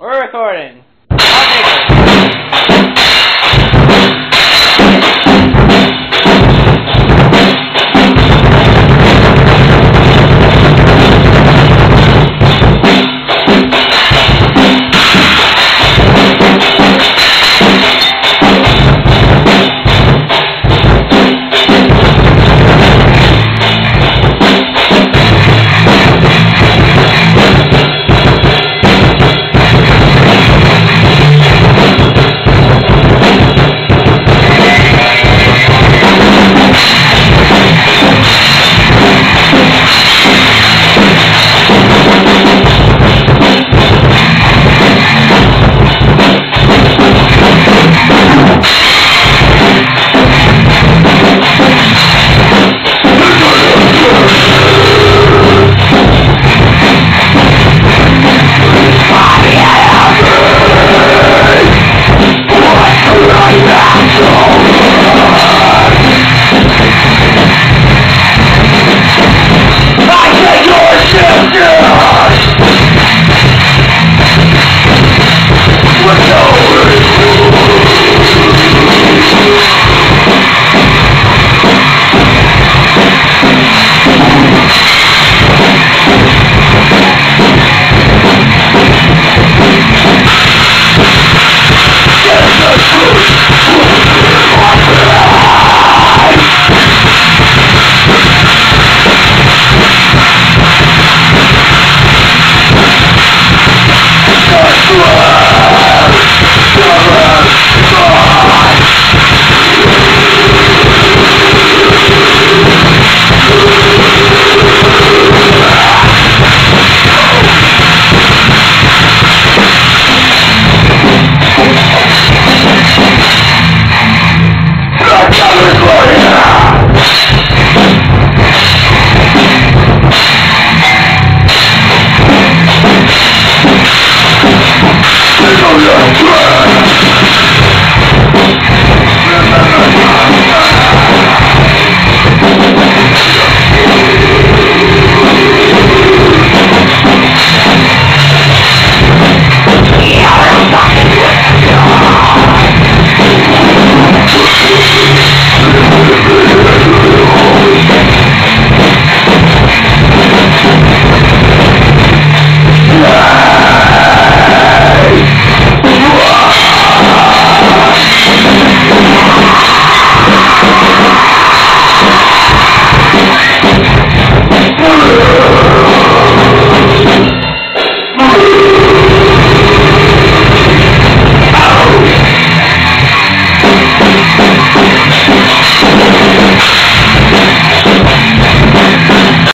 We're recording.